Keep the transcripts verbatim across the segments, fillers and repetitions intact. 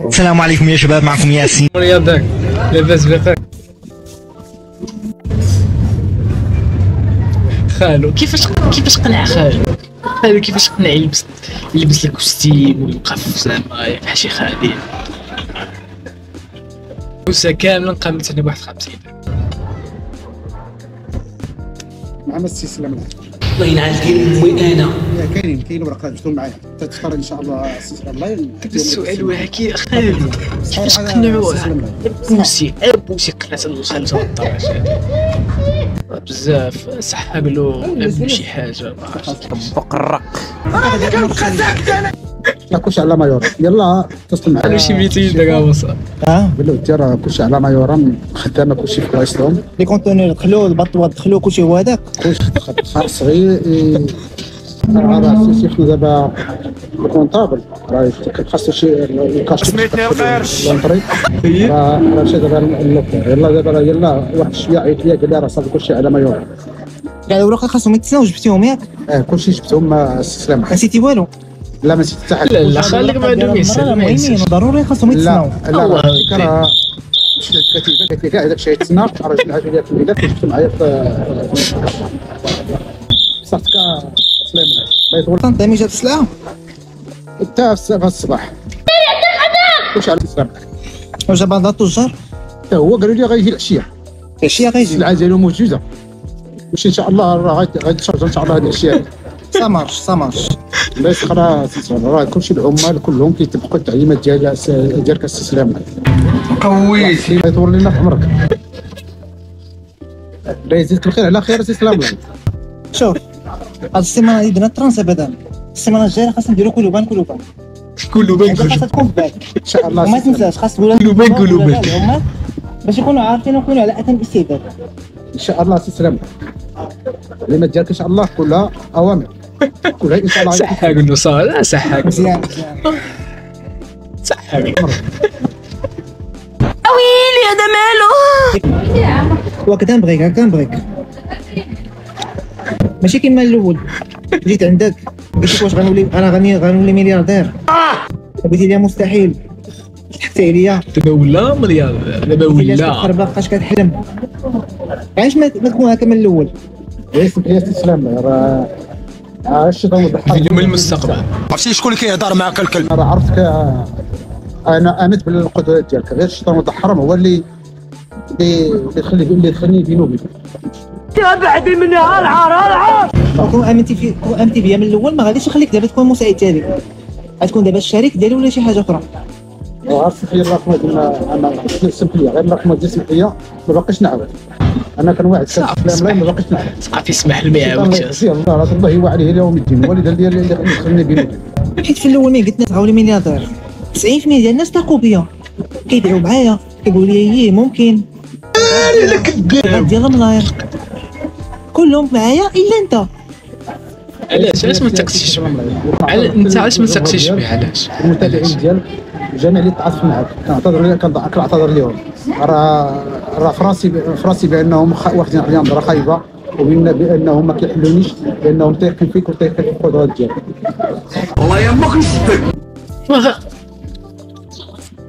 السلام عليكم يا شباب، معكم ياسين. يدك لاباس بخير خالو؟ كيفاش كيفاش قنع خالو؟ خالو كيفاش قنع يلبس يلبس الكوستيم ويبقى في زعما بحال شي خادم؟ الكوسه كامله قامت على واحد خمسين عام السلسله. الله ينعل ديال امي انا. كاينين كاين ورقه جبتهم معايا تتفرج ان شاء الله السلسله. الله ينعل السؤال واعي خالد كيفاش قنعوها؟ بوسي بوسي قنعت خمسة وعشرين بزاف سحاب له لازم شي حاجه طبق الرق. انا كنبقى ساكت انا ما كلش على مايور. يلا اتصل معايا شي ميتين دابا صافي. اه بالو انت راه كلش على مايور خدامه كلشي في بلايصتهم. لي كونتونير دخلوا البطوات دخلوا كلشي هو هذاك كلشي خط صغير. راه سي حنا دابا الكونطابل راه خاصو شي الكاش سميتني القرش راه ماشي دابا اللوكر. يلا دابا يلا واحد شويه عيط ليا قال لي راه صافي كلشي على مايور. كاع الوراق خاصهم يتسناو جبتيهم ياك؟ اه كلشي جبتهم السلام. حسيتي والو؟ لا ما سيتي حتى. لا لا خليك بعدهم يسلموا المهمين ضروري خاصهم يتسناو. لا لا شفت كتيبه كاع هذاك الشيء يتسنى رجلها ديال في البلاد كنت معايا في صافكا سلام عليك. ما يطول تمي جات السلعه انت في الصباح واش على السلام واش دابا ضات الجار حتى هو قالوا لي غيجي العشيه. العشيه غيجي السلعه ديالو موجوده واش ان شاء الله راه غيتشارج ان شاء الله هاد العشيه. سامارش سامارش باش خلاص راه كلشي العمال كلهم كيطبقوا التعليمات ديال ديال كاس السلام قويت. ما يطول لنا في عمرك لا يزيدك الخير على خير سي سلام. شوف هاد السيمانه هادي درنا ترانسيب هذا السيمانه الجايه خاصنا نديرو كلوبان كلوبان كلوبان كلوبان خاصها تكون باك ان شاء الله. وما تنساش خاص تقول كلوبان كلوبان باش يكونوا عارفين ويكونوا على اتم الاستعداد ان شاء الله سي سلام. اللي ديالك ان شاء الله كلها اوامر كلها ان شاء الله. صحه قلنا صافي. لا صحه مزيان صحه ويلي هذا مالو وكذا نبغيك هكا نبغيك ماشي كيما الاول. جيت عندك قلت لك واش غنولي انا غني غنولي ملياردير. قلتي لي مستحيل حتى عليا دابا ولا ملياردير دابا ولا قربه بقاش كتحلم. علاش ما تكون هكا من الاول؟ علاش يا سلام راه عرفتي توضح من المستقبل. عرفتي شكون اللي كيهضر معاك الكلب؟ راه عرفتك انا امنت بالقدرات ديالك. غير الشيطان المتحرم هو اللي اللي خلي اللي خليني بينو وبينك. تابعني من العار العار. كون امنتي في كون امنتي بيا من الاول ما غاديش نخليك دابا تكون مساعد ديالي. غتكون دابا الشريك ديالي ولا شي حاجه اخرى. عرفتي غير الرقم ديال انا سمحت لي غير الرقم ديال سمحت لي ما باقيش نعاود. انا كنوعد سلام ما باقيش نعاود. صافي اسمح لي ما يعاودش. الله راه الله يوعى عليه اليوم الدين هو اللي دار لي اللي خليني بينو وبينك. حيت في الاول ملي قلت لك غاولي ملياردير تسعين في المية ديال الناس تلاقوا بيا كيدعوا معايا كيقولوا لي ممكن انا كذاب ديال الملاير كلهم معايا الا انت. علاش علاش ما تقتيش انت؟ علاش ما تقتيش بيه؟ علاش المتابعين ديالك الجميع اللي تعاطف معاك كنعتذر لك كنعتذر لهم. راه راه فراسي فراسي بانهم واخدين عليا نظره خايبه وبان بانهم ما كيحلونيش لانهم تايقين فيك وتايقين في القدرات ديالك. والله يا امك نشدك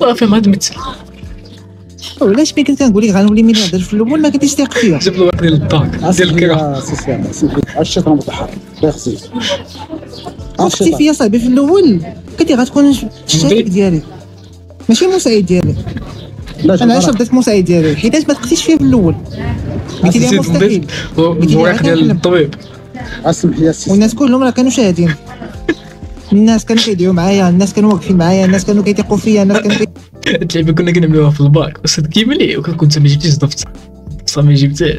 صافي ما تمثل. علاش ملي كنت كنقول لك غنولي ملياردير في الاول ما كنتيش تيق فيا؟ جبت الورق ديال الطاق ديال الكره الشيطان المتحرك الله يخزيك. وقتي فيا صاحبي في الاول كنتي غتكون الشريك ديالي ماشي المساعد ديالي. انا علاش بديت المساعد ديالي؟ حيت ما تقتيش فيا في الاول. قلتي لي مستحيل الورق ديال الطبيب اسمح لي السيد. والناس كلهم راه كانوا شاهدين. الناس كانوا كيدعيو معايا، الناس كانوا واقفين معايا، الناس كانوا كيتيقوا فيا، الناس كانوا اللعبه كنا كنعملوها في الباك وصد كيملي وكنت ما جبتيش ضفت صافي جبتيه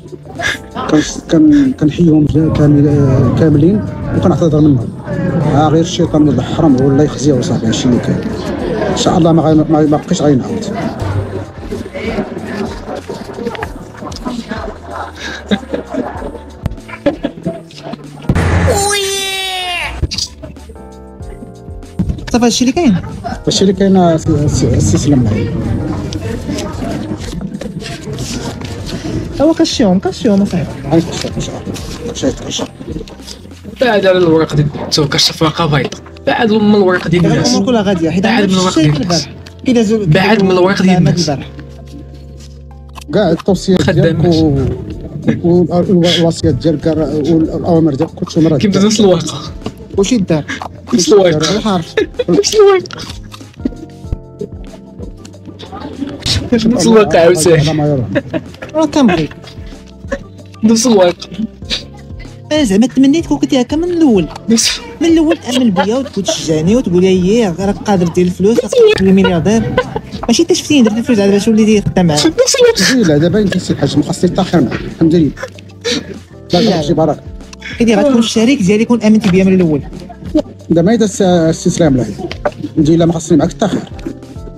كان كنحييهم كاملين وكنعتذر منهم. ها غير الشيطان المتحرم هو اللي يخزيه وصافي هادشي اللي كاين. ان شاء الله ما ما بقيتش غينعاود. صافي هادشي اللي كاين هادشي اللي كاين استسلم العين. هو كشيهم كشيهم صاحبي عاد كشيهم كشيهم كشيهم بعد على الورق ديال التوكشف ورقه بيضاء بعد من الورق ديال الناس كلها غاديه حيت بعد من الورق ديال الناس بعد من الورق ديال الناس كاع التوصيات ديالكم والوصيات ديالك والاوامر ديالك كلشي مرة كيبدا نفس الورقه واش يدار نفس الورقه الحرف نفس الورقه نفس الورقه عاوتاني راه كنبغي نفس الورقه. انا زعما تمنيت كون كنتي هكا من الاول من الاول تامن بيا وتكون تشجعني وتقول لي راك قادر دير الفلوس تولي ملياردير ماشي انت شفتيني درت الفلوس على باش وليتي خدام معاك لا دابا انت سي الحاج ما خاصني نتاخر معاك الحمد لله لا شي بركه ايدي غتكون الشريك ديالي يكون امنتي بيا من الاول دابا اذا استسلام لهيه الحمد لله ما خاصني معاك نتاخر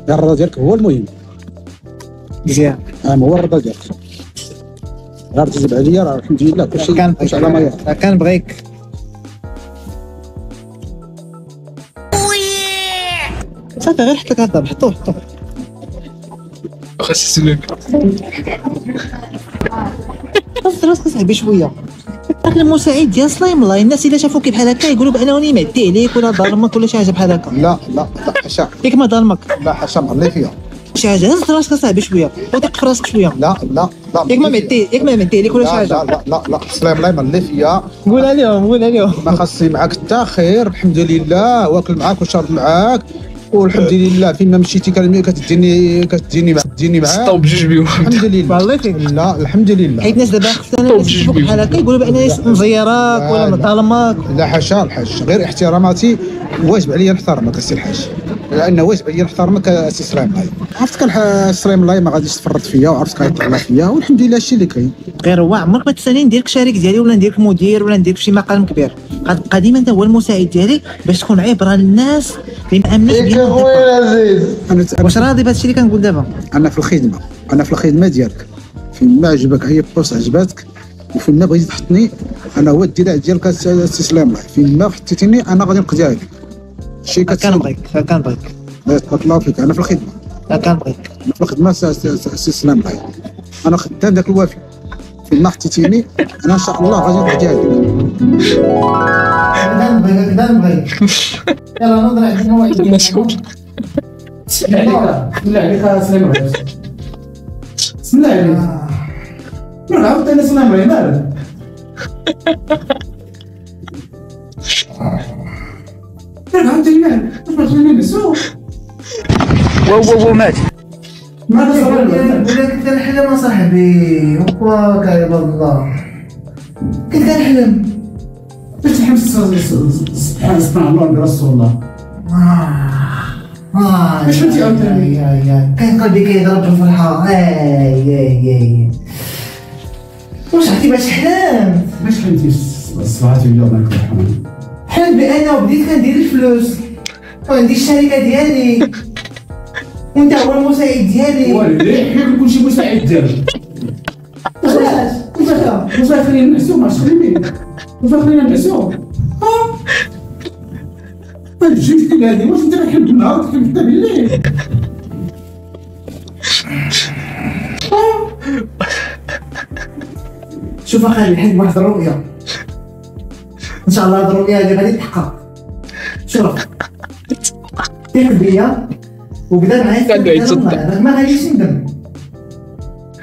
غير الرضا ديالك هو المهم مزيان اه هو الرضا ديالك غير تجيب عليا راه الحمد لله كلشي كلشي على ما يرضي راه كنبغيك صافي غير حط لك هضب حطو حطو خاص السلام خاص راسك صاحبي شويه هذاك المساعد ديال سلايم الله الناس الا شافوك بحال هكا يقولوا بانني معدي عليك ولا ظالمك ولا شي حاجه بحال هكا لا لا لا حشا ياك ما ظالمك لا حشا مغلي فيها شي حاجه هز راسك صاحبي شويه وتقف راسك شويه لا لا لا ياك ما معدي ياك ما معدي عليك ولا شي حاجه لا لا لا سلايم الله مغلي فيها قولها لهم قولها لهم ما خاصني معاك حتى خير الحمد لله واكل معاك وشارب معاك والحمد لله فين ما مشيتي كتديني كتديني كتديني معاك طوب بجوج بيهم الحمد لله والله لا الحمد لله حيت الناس دابا خصنا نشوفوا بحال هكا يقولوا بانني مزيراك ولا مظلمك لا حاشا الحاج غير احتراماتي واجب عليا نحترمك السي الحاج لانه واجب عليا نحترمك السي سلام الله عرفتك السلام الله ما غاديش تفرط فيا وعرفتك غيطلع فيا والحمد لله هادشي اللي كاين غير هو عمرك ما تسالني نديرك شريك ديالي ولا نديرك مدير ولا نديرك شي مقام كبير غتبقى ديما انت هو المساعد ديالي باش تكون عبره للناس اللي ما امنش بيا خويا العزيز واش راضي بهادشي اللي كنقول دابا انا في الخدمه انا في الخدمه ديالك فين ما عجبك هي بوست عجباتك وفين ما بغيتي تحطني انا هو الدراع ديالك استسلام الله فين ما حطيتيني انا غادي نقضي عليك شي كنبغيك كنبغيك الله يتبارك الله فيك انا في الخدمه كنبغيك انا في الخدمه استسلام الله انا خدام داك الوافي فين ما حطيتيني انا ان شاء الله غادي نقضي عليك كنبغيك يلا نضرب علينا واحد مشكور بسم الله عليك السلام عليكم بسم الله عليك من عاود انا سلام عليك مالك من عاود مالك رجلي بالسوق واو واو واو مات ما صرا لك كنت نحلم صاحبي وكاع عباد الله كنت نحلم باش تحمس سبحان سبحان الله برسول الله آه اش فهمتي عاوتاني يا يا كاين قلبي كيضرب بالفرحة اي اي اي واش عرفتي باش حلمت؟ باش حلمتي صباحتي ويا الله يكون يرحمني حلمت بأنا وبديت كندير الفلوس وعندي الشركة ديالي وأنت هو المساعد ديالي والدي حنا كنكون شي مساعد ديالك علاش؟ كنت هكا مسافرين نعسو ما عرفتش خليني مسافرين نعسو ها الجيش ديال هادي واش انت كتحب النهار وكتحب حتى بالليل؟ شوف اخي الحين واحد الرؤية ان شاء الله هاد الرؤية هادي غادي تحقق شوف ثق بيا وبدا معايا ما غاديش ندم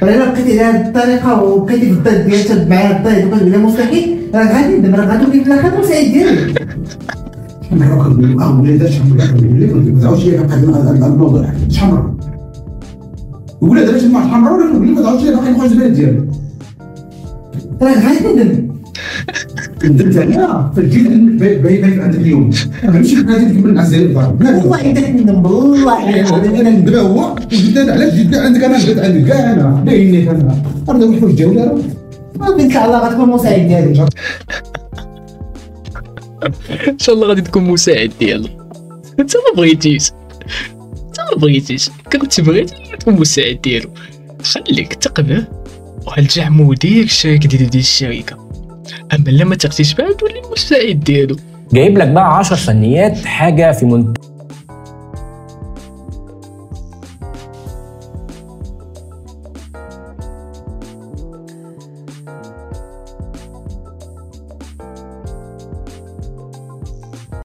انا بقيت على هاد الطريقة وبقيتي في الضيط ديالي تشد معايا الضيط وكتقول لي مستحيل راه غادي ندم راه غادي نولي في الاخر المساعد ديالي نروح نقول وليدات شحال من اللي ما تعاودش ليا كنقدم هذا الموضوع شحال مره ولادات ما حمروا ولا نقول ما تعاودش ليا باقي نخرج البلاد ديالي راه غادي ندم ندمت عليها فجيت باين عندك اليوم غنمشي بلادي نكمل مع الزين والله الا ندم بالله عليك انا ندم هو وجدنا علاش جدنا عندك انا جد عندك كاع انا باين لك انا انا واحد الجوله راه غادي نطلع الله غتكون مساعد ديالي ان شاء الله غادي تكون مساعد ديالك انت ما بغيتيش انت ما بغيتيش كنت بغيت تكون مساعد ديالو خليك ثق به وغترجع مدير الشركه ديال ديال الشركه اما لما تقتيش بعد تولي مساعد ديالو جايب لك بقى عشر فنيات حاجه في منتهى